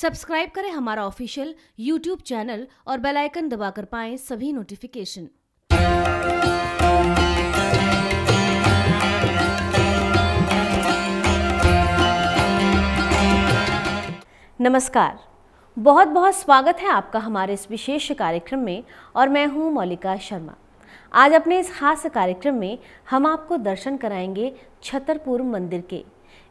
Subscribe करें हमारा official YouTube channel और बेल आइकन दबाकर पाएं सभी नोटिफिकेशन। नमस्कार, बहुत बहुत स्वागत है आपका हमारे इस विशेष कार्यक्रम में और मैं हूं मौलिका शर्मा। आज अपने इस खास कार्यक्रम में हम आपको दर्शन कराएंगे छतरपुर मंदिर के।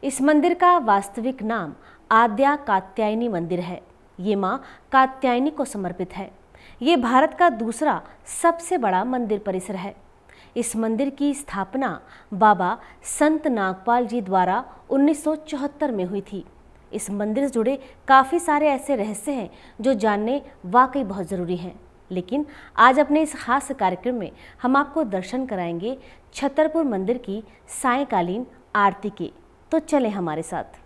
इस मंदिर का वास्तविक नाम आद्या कात्यायनी मंदिर है। ये मां कात्यायनी को समर्पित है। ये भारत का दूसरा सबसे बड़ा मंदिर परिसर है। इस मंदिर की स्थापना बाबा संत नागपाल जी द्वारा 1974 में हुई थी। इस मंदिर से जुड़े काफ़ी सारे ऐसे रहस्य हैं जो जानने वाकई बहुत ज़रूरी हैं, लेकिन आज अपने इस खास कार्यक्रम में हम आपको दर्शन कराएंगे छतरपुर मंदिर की सायंकालीन आरती के। तो चलें हमारे साथ।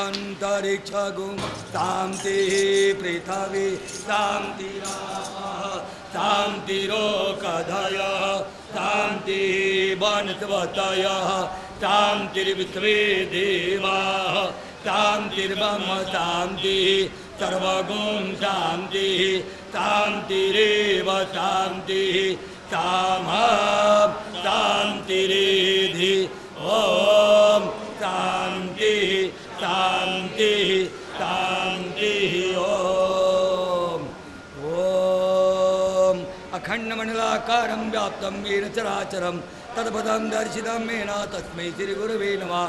अंतरिक्षगुं शांति पृथ्वी शांतिरोकधय शांति वनस्वतय शांतिर्विश्वे देवा शांतिर्ब्रह्म शांति सर्वगुण शांति शांतिरेव शांति ताम शांतिरेधि ओम शांति शांति शांति ओम ओम अखंड मंडलाकारं व्याप्तं येन चराचरं तद्भदं दर्शितं येन तस्मै श्री गुरवे नमः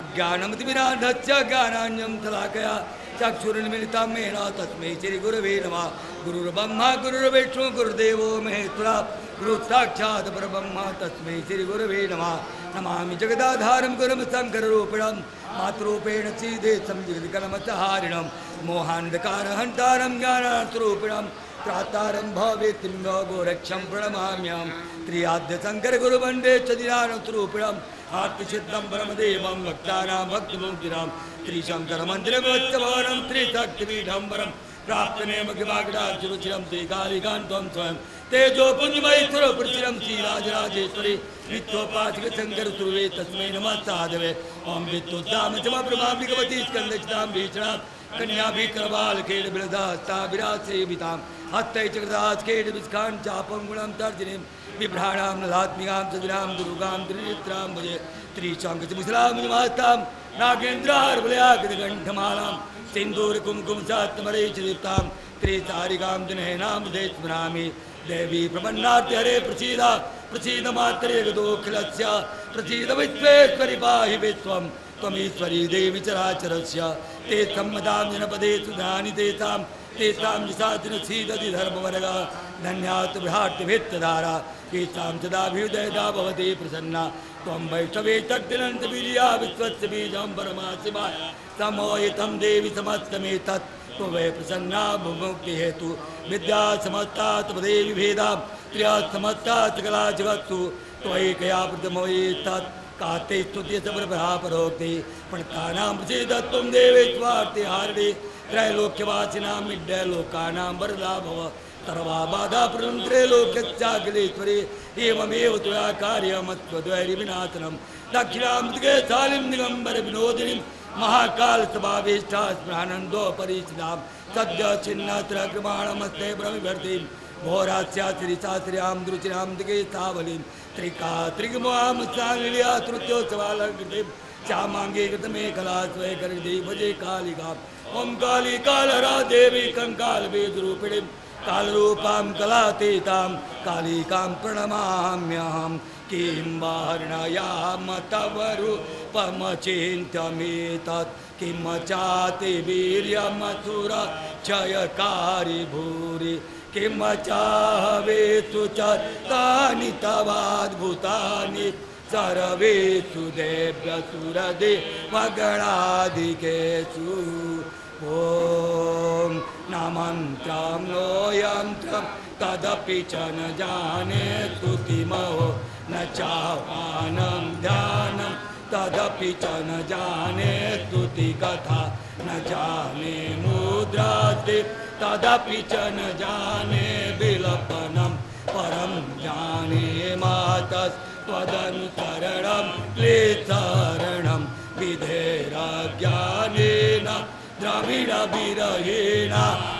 अज्ञानमतिमिरान्धस्य ज्ञानाञ्जं शलाकया चक्षुरुन्मीलितं येन तस्मै श्री गुरवे नमः गुरुर्ब्रह्मा गुरुर्विष्णु गुरुदेवो महेश्वरः गुरुसाक्षात् परब्रह्म तस्मै श्री गुरवे नमः नमामि जगदाधारं गुरुं शङ्कररूपिणं मातृपेण सीधे संयुगलमतहारिणं मोहान्धकारहन्तारं ज्ञानानन्दरूपिणं त्रातारं भवेति गोरक्षं प्रणमाम्यं त्रियाद्यशङ्करगुरुवन्दे सच्चिदानन्दरूपिणम् आत्मसिद्धं ब्रह्मदेवं भक्तानां भक्तिमुक्तिदां त्रिशङ्करमन्दिरमुत्तमं त्रिशक्तिपीठं परं प्राप्तमेमखिवागडार्जुनचिरं त्रिकालिकान्तं स्वयं तेजोपुंजमैश्वरपुरचिरं श्रीराजराजेश्वरी नित्योपासकशंकर तुर्वे तस्मै नमः साधवे ओं विद्युद्दाम चमप्रमापिकवती स्कंदचितां भीषणां कन्याभिकरबालखेडबिलधास्ताभिरासेवितां हस्तैश्चक्रदास्खेडबिस्खां चापं गुणं तर्जनीं बिभ्राणां नलात्मिकां सद्रां दुर्गां त्रिनेत्रां भजे त्रिशङ्कचमुसलां निमास्तां नागेन्द्रहारवलयाकृतकण्ठमालां सिन्दूरकुङ्कुमसात्मरैश्रीप्तां त्रितारिकां जनयनां देशभ्रामि देवी प्रपन्नात्य हरे प्रसीदा प्रसीद मात्रे गदोखिलस्य प्रसीद विश्वेश्वरि पाहि मे त्वं त्वमीश्वरी देवी चराचरस्य ते सम्मदां जनपदे सुधानि तेषां तेषां निशाचन सीदति धर्मवर्गा धन्यात् विहार्तिभित्तधारा येषां सदाभिदयदा भवति प्रसन्ना त्वं वैष्णवे तद्दिनन्तवीर्या विश्वस्य बीजं परमाशिवाय तमोहितं देवि समस्तमेतत् त्वं प्रसन्ना भुमुक्तिहेतु विद्या समस्तात् पदेवि भेदां त्रिया समस्तात् कला जगत्सु त्वैकया प्रथमोहि तत् काते स्तुत्य समर्भा परोक्ति प्रणतानां प्रसीदत्वं देवेश्वार्ति हारिणि त्रैलोक्यवासिनां मिड्डलोकानां वरदा भव सर्वा बाधा प्रनन्त्रे लोकस्याखिलेश्वरी एवमेव त्वया कार्यमत्त्वद्वैरिविनाशनं दक्षिणां दिगे शालिं दिगम्बरविनोदिनीं महाकाल समावेष्टा स्मरानन्दो परिचितां सद्य छिन्नत्रक्रमाणमस्ते ब्रह्मवर्तिं भोरास्यातिरिशास्त्र्यां द्रुचिरां दिगे सावलीं त्रिकात्रिकमां सालिल्या तृत्योत्सवालकृतिं श्यामाङ्गी कृतमेखला स्वैकरदे भजे कालिकां ॐ कालिकालहरा देवी कङ्कालवेदरूपिणीं कालरूपां कलातीतां कालिकां प्रणमाम्यहं किं वा हृणायाम तव रूपमचिन्त्यमेतत् किमचाति वीर्यमसुरक्षयकारि भूरि किमचाहवेतु च तानि तवाद्भुतानि सर्वेषु देव्यसुरदेवगणादिकेषु ॐ नामन्त्रं नो यन्त्रं तदपि च न जाने स्तुतिमहो न चाह्वानं ध्यानं तदपि च न जाने स्तुतिकथा न जाने मुद्रास्ति तदपि च न जाने विलपनं परं जाने मातस् त्वदन्तरणं क्लेशारणं विधेराज्ञानेन द्रविडविरहेण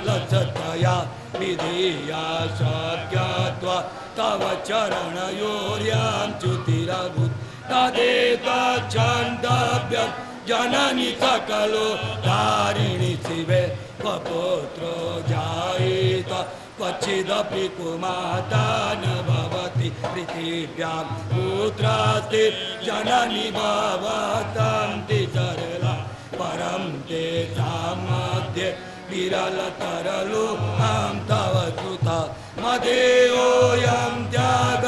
लक्षतया विधेया शाक्यात्वा तव चरणयोर्यां च्युतिरभूत् तदेतच्छान्तव्यं जननि सकलो तारिणि शिवे क्वपुत्रो जायेत क्वचिदपि कुमाता न भवति पृथिव्यां पुत्रास्ति जननि भवतान्ति सरला परं ते सामध्ये विरलतरलोकां तव सुता मदेयोऽयं त्याग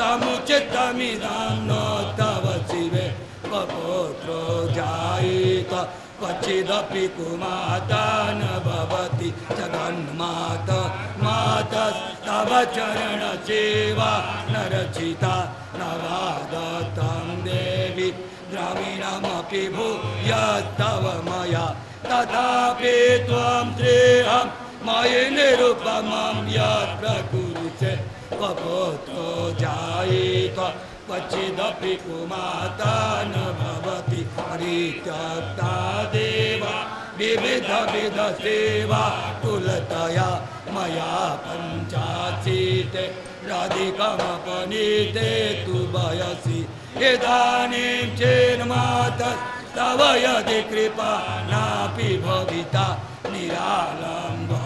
समुचितमिदं नो तव शिवे क्वपुत्रो जायेत क्वचिदपि कुमाता न भवति जगन्माता माता तव चरणसेवा नरचिता नवादत्तं देवी द्रविणमपि भूयस्तव मया तथापि त्वं श्रेयं मयि निरुपमं यत् प्रकुरुषे क्वपुत्रो जायेत क्वचिदपि कुमाता न भवति परित्यक्ता देवा विविधविधसेवा कुलतया मया पञ्चासीते राधिकामपनीते तु वयसि इदानीं चेन्मातस्तव यदि कृपा नापि भविता निरालम्बं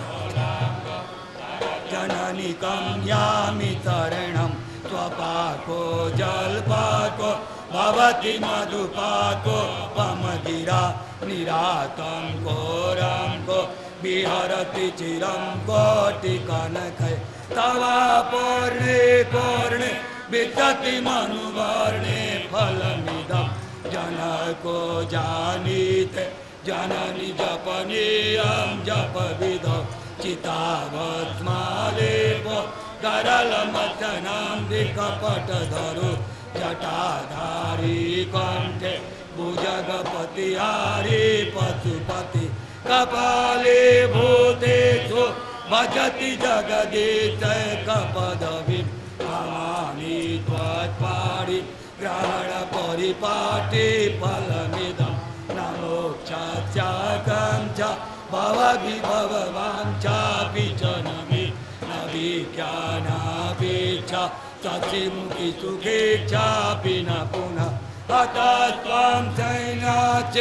जननीकं यामि शरणं त्वपाको जलपाको भवति मधुपाको पमगिरा निरातं घोरं को विहरति चिरं कोटिकनकै तवापूर्णे पूर्णे वितति मनुवर्णे फलमिदं जनको जानीते जननि जपनीयं जपविधौ चितावत्मालेपो करलमथनं विकपटधरो जटाधारी कंठे भुजगपतिहारी पशुपति कपाले भूतेषु भजति जगदीश कपदवी भवानी त्वत्पाणि ग्रहण परिपाटी फलमिदं नमोक्षाक्षाकाञ्च भवविभववाञ्छापि जननि न विज्ञानापेक्षा सचिमुखी सुखेक्षा न पुनः अतः त्वां संयाच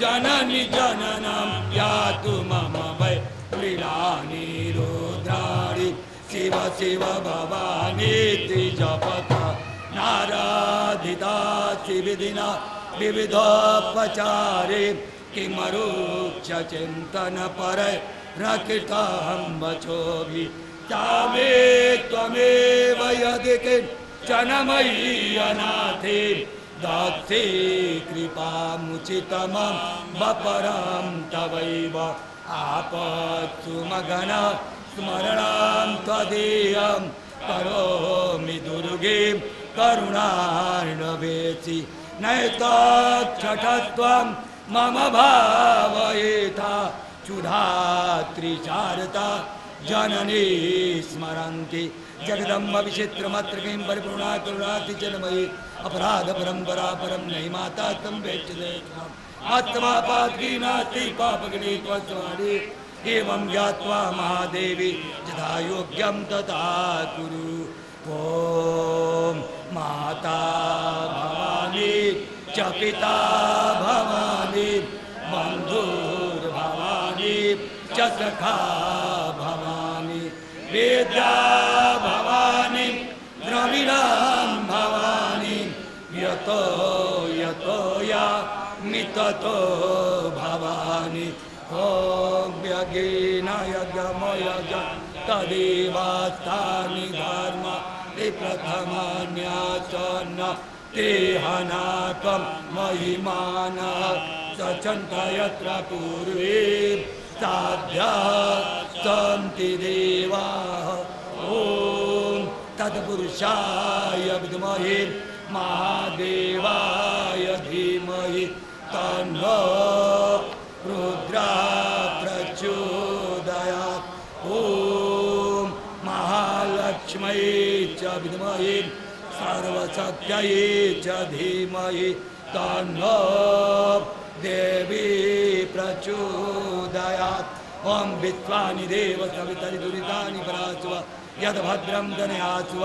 जननि जननं यातु मम वै क्रीडानि रुद्राणि शिव शिव भवानीति जपता नाराधिता शिविदिना विविधोपचारे किमरुक्ष चिन्तनपरे रकितां वचोभिः तामे त्वमेव यदि जनमयि अनाथे दास्ये कृपामुचितमं वपरं तवैव आपत्सु मगना स्मरणां त्वदीयं करोमि दुर्गीं करुणार्णवेसि नैतच्छटत्वं मम भावयेथा क्षुधात्रिशारदा जननी स्मरन्ति जगदम्ब विचित्रमात्र किं परिपूर्णा करुणाति जनमयि अपराध परंपरा परम नहीं माता तम वेच आत्मा पापी नास्ति पापग्नि त्वस्वाणी एवं ज्ञात्वा महादेवी यदा योग्यं तथा कुरु ओम माता भवानी च पिता भवानी बंधुर्भवानी च सखा भवानी वेद्या भवानी द्रविणां भवानी यतो यतो या मिततो भवानी ओम यज्ञेनाय यज्ञमयज तदेवास्तानि धर्म प्रथमान्याचन तेहनाकं महिमाना सचन्तयत्र पूर्वे साध्या सन्ति देवाः ओम तत्पुरुषाय विद्महे महादेवाय धीमहि तन्नो रुद्रः प्रचोदयात् ओम महालक्ष्म्यै च विद्महे सर्वसत्यै च धीमहि तन्नो देवी प्रचोदयात्। ओं विश्वानि देवसवितरि दुरितानि परासुव यद्भद्रं तनयासुव।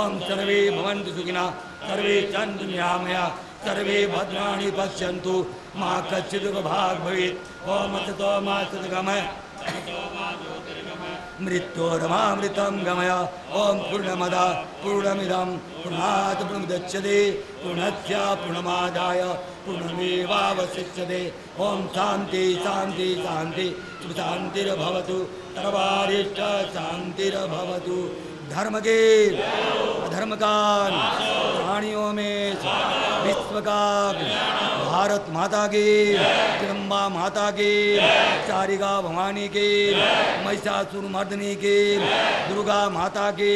ओं सर्वे भवन्तु सुखिनः सर्वे सन्तु निरामयाः सर्वे भद्राणि पश्यन्तु मा कश्चिदुपभाग् भवेत्। ॐ ततो मा तद्गमय मृत्योरमामृतं गमय। ॐ पूर्णमदः पूर्णमिदं पूर्णात् पूर्णमुदच्यते पूर्णस्य पूर्णमादाय पूर्णमेवावशिष्यते। ॐ शान्ति शान्ति शान्ति शान्तिर्भवतु सर्वारिष्ट शान्तिर्भवतु। धर्म के अधर्म का प्राणियों में विश्व का भारत माता के जगदम्बा माता के चारिका भवानी के महिषासुर मर्दिनी के दुर्गा माता के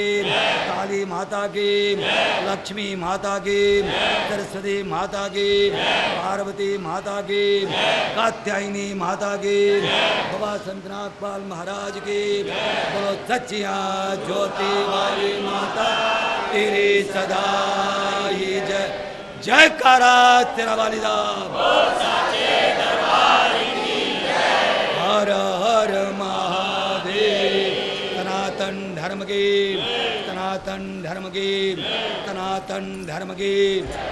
काली माता के लक्ष्मी माता के सरस्वती माता के पार्वती माता के कात्यायनी माता के बाबा संत नागपाल महाराज के। बोलो सच्चिया ज्योति वाली माता तेरे सदा ये जय जयकारा तेरा वालिदा। हर हर महादेव। सनातन धर्म के सनातन धर्म के सनातन धर्म के।